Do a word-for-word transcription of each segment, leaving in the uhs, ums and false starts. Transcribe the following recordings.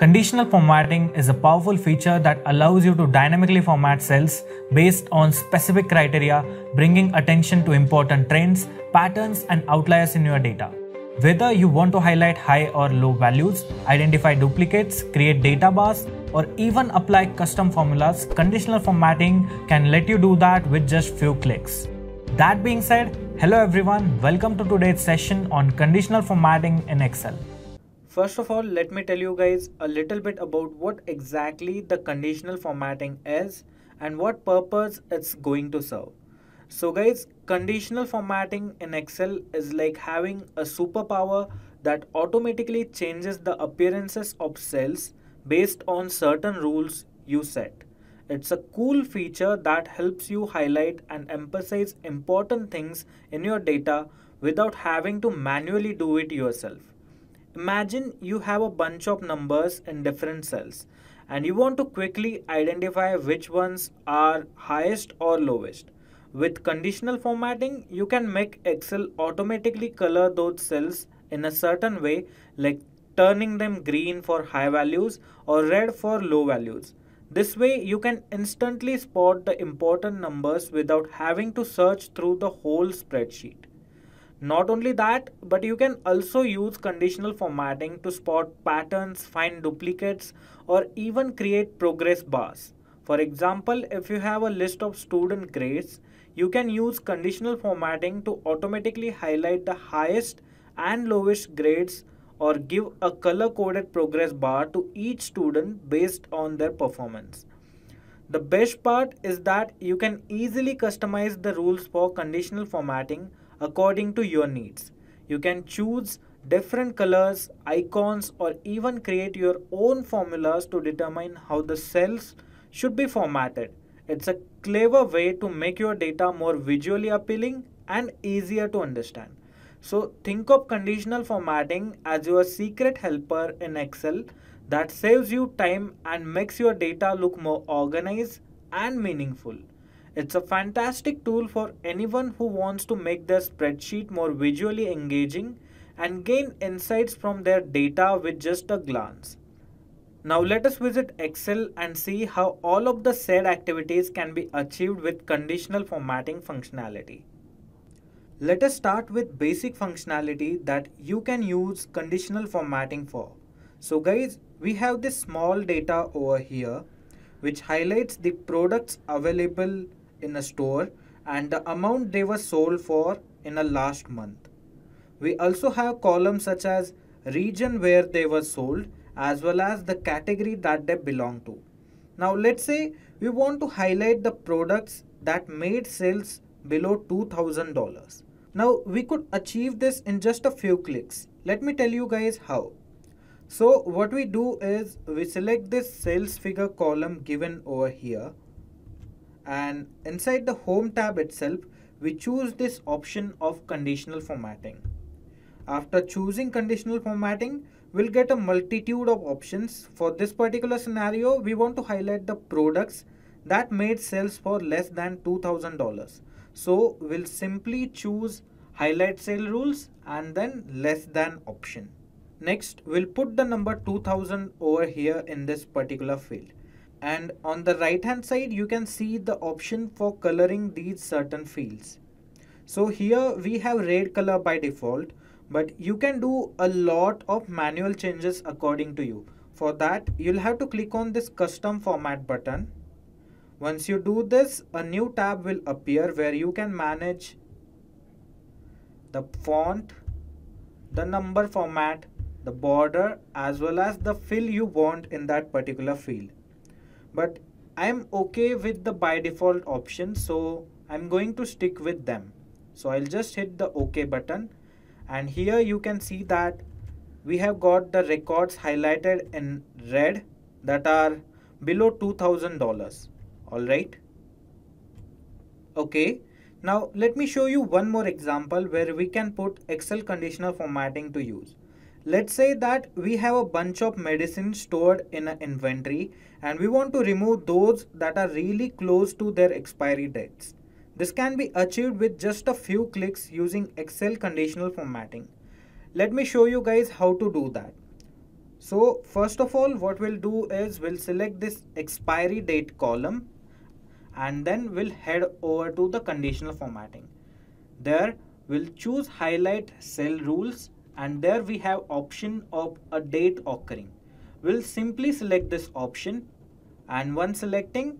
Conditional formatting is a powerful feature that allows you to dynamically format cells based on specific criteria, bringing attention to important trends, patterns, and outliers in your data. Whether you want to highlight high or low values, identify duplicates, create data bars, or even apply custom formulas, conditional formatting can let you do that with just few clicks. That being said, hello everyone, welcome to today's session on conditional formatting in Excel. First of all, let me tell you guys a little bit about what exactly the conditional formatting is and what purpose it's going to serve. So guys, conditional formatting in Excel is like having a superpower that automatically changes the appearances of cells based on certain rules you set. It's a cool feature that helps you highlight and emphasize important things in your data without having to manually do it yourself. Imagine you have a bunch of numbers in different cells and you want to quickly identify which ones are highest or lowest. With conditional formatting, you can make Excel automatically color those cells in a certain way, like turning them green for high values or red for low values. This way, you can instantly spot the important numbers without having to search through the whole spreadsheet. Not only that, but you can also use conditional formatting to spot patterns, find duplicates, or even create progress bars. For example, if you have a list of student grades, you can use conditional formatting to automatically highlight the highest and lowest grades or give a color-coded progress bar to each student based on their performance. The best part is that you can easily customize the rules for conditional formatting according to your needs. You can choose different colors, icons, or even create your own formulas to determine how the cells should be formatted. It's a clever way to make your data more visually appealing and easier to understand. So think of conditional formatting as your secret helper in Excel that saves you time and makes your data look more organized and meaningful. It's a fantastic tool for anyone who wants to make their spreadsheet more visually engaging and gain insights from their data with just a glance. Now let us visit Excel and see how all of the said activities can be achieved with conditional formatting functionality. Let us start with basic functionality that you can use conditional formatting for. So guys, we have this small data over here which highlights the products available in a store and the amount they were sold for in a last month. We also have columns such as region where they were sold as well as the category that they belong to. Now let's say we want to highlight the products that made sales below two thousand dollars. Now we could achieve this in just a few clicks. Let me tell you guys how. So what we do is we select this sales figure column given over here, and inside the home tab itself we choose this option of conditional formatting. After choosing conditional formatting, we'll get a multitude of options. For this particular scenario, we want to highlight the products that made sales for less than two thousand dollars. So we'll simply choose highlight sale rules and then less than option. Next, we'll put the number two thousand over here in this particular field. And on the right hand side, you can see the option for coloring these certain fields. So here we have red color by default, but you can do a lot of manual changes according to you. For that, you'll have to click on this custom format button. Once you do this, a new tab will appear where you can manage the font, the number format, the border, as well as the fill you want in that particular field. But I'm okay with the by default option, so I'm going to stick with them. So I'll just hit the OK button, and here you can see that we have got the records highlighted in red that are below two thousand dollars. Alright. Okay. Now let me show you one more example where we can put Excel conditional formatting to use. Let's say that we have a bunch of medicines stored in an inventory and we want to remove those that are really close to their expiry dates. This can be achieved with just a few clicks using Excel conditional formatting. Let me show you guys how to do that. So first of all, what we'll do is we'll select this expiry date column and then we'll head over to the conditional formatting. There we'll choose highlight cell rules, and there we have option of a date occurring. We'll simply select this option, and once selecting,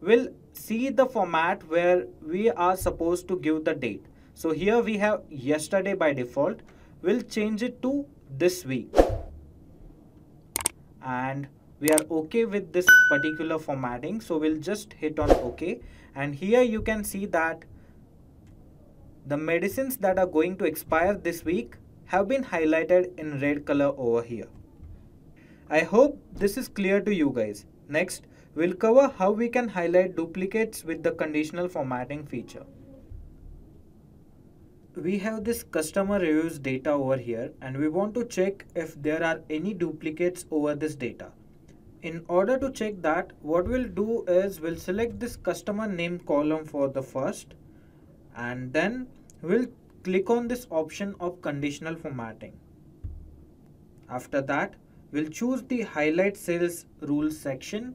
we'll see the format where we are supposed to give the date. So here we have yesterday by default. We'll change it to this week. And we are okay with this particular formatting, so we'll just hit on OK. And here you can see that the medicines that are going to expire this week have been highlighted in red color over here. I hope this is clear to you guys. Next, we'll cover how we can highlight duplicates with the conditional formatting feature. We have this customer reviews data over here, and we want to check if there are any duplicates over this data. In order to check that, what we'll do is we'll select this customer name column for the first, and then we'll click on this option of conditional formatting. After that, we'll choose the highlight sales rules section.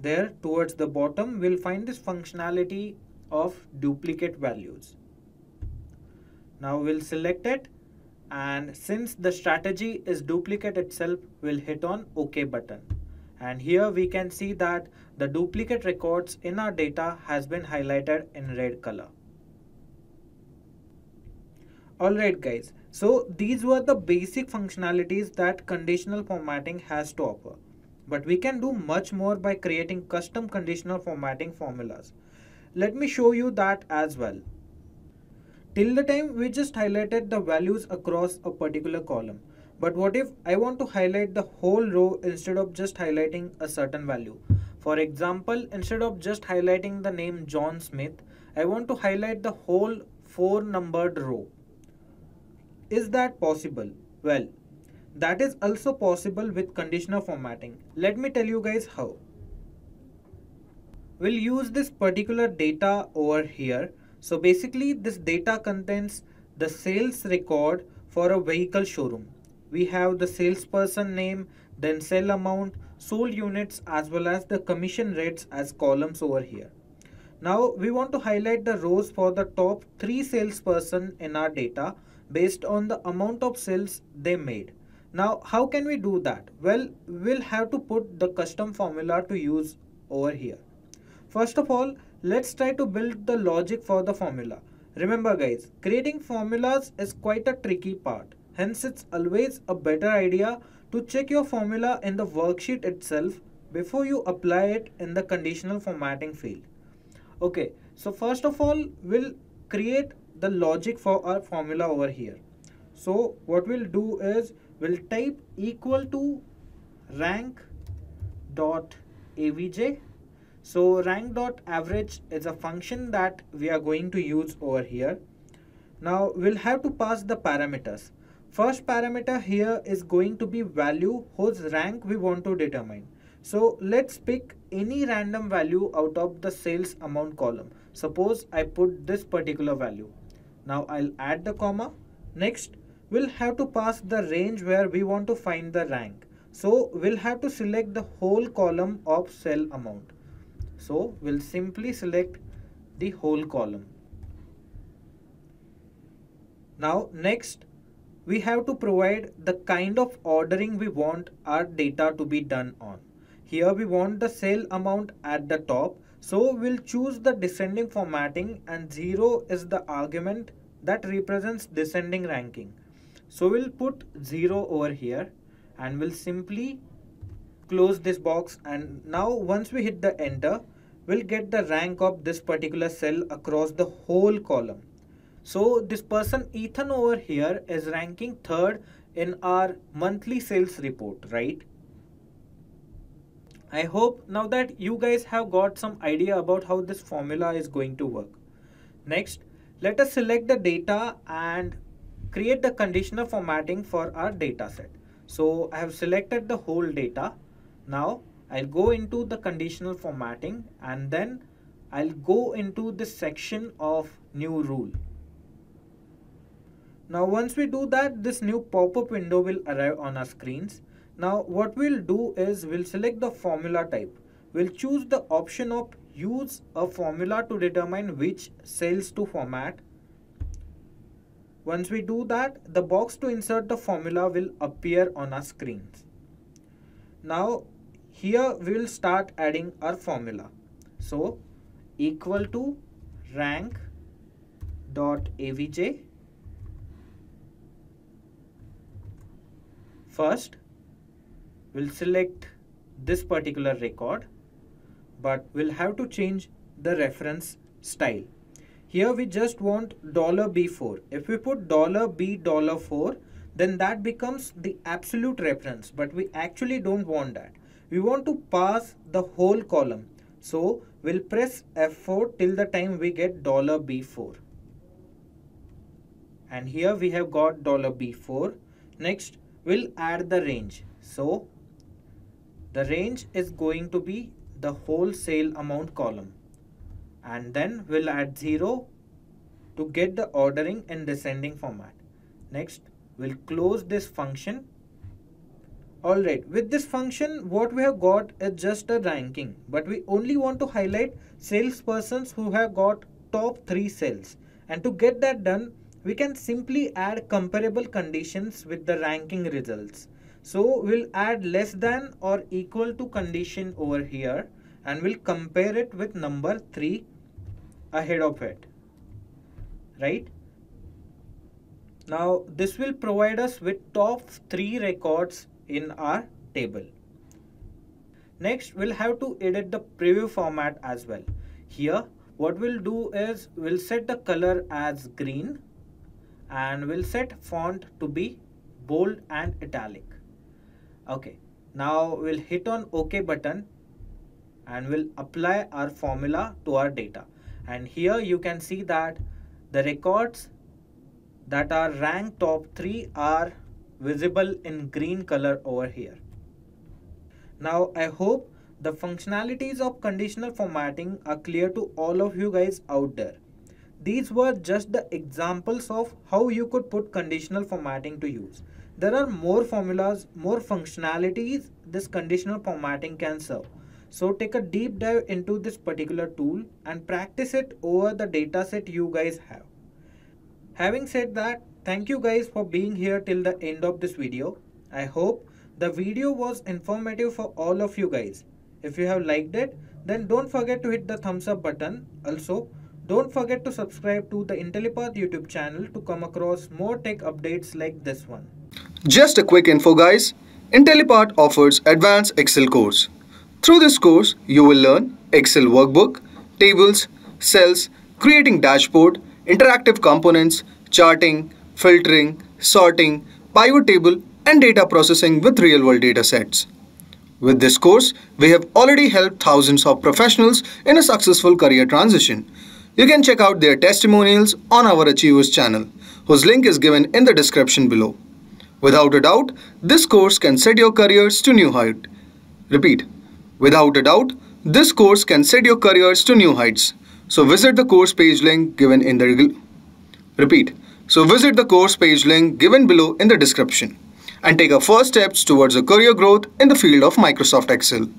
There towards the bottom, we'll find this functionality of duplicate values. Now we'll select it, and since the strategy is duplicate itself, we'll hit on OK button. And here we can see that the duplicate records in our data has been highlighted in red color. Alright guys, so these were the basic functionalities that conditional formatting has to offer. But we can do much more by creating custom conditional formatting formulas. Let me show you that as well. Till the time we just highlighted the values across a particular column. But what if I want to highlight the whole row instead of just highlighting a certain value? For example, instead of just highlighting the name John Smith, I want to highlight the whole four numbered row. Is that possible? Well, that is also possible with conditional formatting. Let me tell you guys how. We'll use this particular data over here. So basically this data contains the sales record for a vehicle showroom. We have the salesperson name, then sale amount, sold units, as well as the commission rates as columns over here. Now we want to highlight the rows for the top three salesperson in our data based on the amount of sales they made. Now how can we do that? Well, we'll have to put the custom formula to use over here. First of all, let's try to build the logic for the formula. Remember guys, creating formulas is quite a tricky part. Hence it's always a better idea to check your formula in the worksheet itself before you apply it in the conditional formatting field. Okay, so first of all, we'll create the logic for our formula over here. So what we'll do is we'll type equal to rank dot A V G. So rank dot average is a function that we are going to use over here. Now we'll have to pass the parameters. First parameter here is going to be value whose rank we want to determine. So let's pick any random value out of the sales amount column. Suppose I put this particular value. Now I'll add the comma. Next, we'll have to pass the range where we want to find the rank. So we'll have to select the whole column of cell amount. So we'll simply select the whole column. Now next, we have to provide the kind of ordering we want our data to be done on. Here we want the sale amount at the top. So we'll choose the descending formatting, and zero is the argument that represents descending ranking. So we'll put zero over here, and we'll simply close this box. And now once we hit the enter, we'll get the rank of this particular cell across the whole column. So this person Ethan over here is ranking third in our monthly sales report, right? I hope now that you guys have got some idea about how this formula is going to work. Next, let us select the data and create the conditional formatting for our data set. So I have selected the whole data. Now I'll go into the conditional formatting, and then I'll go into this section of new rule. Now once we do that, this new pop-up window will arrive on our screens. Now what we'll do is we'll select the formula type. We'll choose the option of use a formula to determine which cells to format. Once we do that, the box to insert the formula will appear on our screens. Now here we will start adding our formula. So equal to rank dot A V G. First, we'll select this particular record, but we'll have to change the reference style. Here we just want dollar B four. If we put dollar B dollar four, then that becomes the absolute reference, but we actually don't want that. We want to pass the whole column. So we'll press F four till the time we get dollar B four. And here we have got dollar B four. Next, we'll add the range. So the range is going to be the whole sale amount column. And then we'll add zero to get the ordering and descending format. Next, we'll close this function. Alright, with this function, what we have got is just a ranking, but we only want to highlight salespersons who have got top three sales. And to get that done, we can simply add comparable conditions with the ranking results. So we'll add less than or equal to condition over here, and we'll compare it with number three ahead of it, right? Now this will provide us with top three records in our table. Next, we'll have to edit the preview format as well. Here, what we'll do is we'll set the color as green and we'll set font to be bold and italic. Okay, now we'll hit on OK button and we'll apply our formula to our data. And here you can see that the records that are ranked top three are visible in green color over here. Now I hope the functionalities of conditional formatting are clear to all of you guys out there. These were just the examples of how you could put conditional formatting to use. There are more formulas, more functionalities this conditional formatting can serve. So take a deep dive into this particular tool and practice it over the data set you guys have. Having said that, thank you guys for being here till the end of this video. I hope the video was informative for all of you guys. If you have liked it, then don't forget to hit the thumbs up button. Also, don't forget to subscribe to the Intellipaat YouTube channel to come across more tech updates like this one. Just a quick info guys, Intellipaat offers advanced Excel course. Through this course, you will learn Excel workbook, tables, cells, creating dashboard, interactive components, charting, filtering, sorting, pivot table and data processing with real-world datasets. With this course, we have already helped thousands of professionals in a successful career transition. You can check out their testimonials on our Achievers channel, whose link is given in the description below. Without a doubt, this course can set your careers to new heights. Repeat, without a doubt, this course can set your careers to new heights. So visit the course page link given in the Repeat, so visit the course page link given below in the description and take our first steps towards a career growth in the field of Microsoft Excel.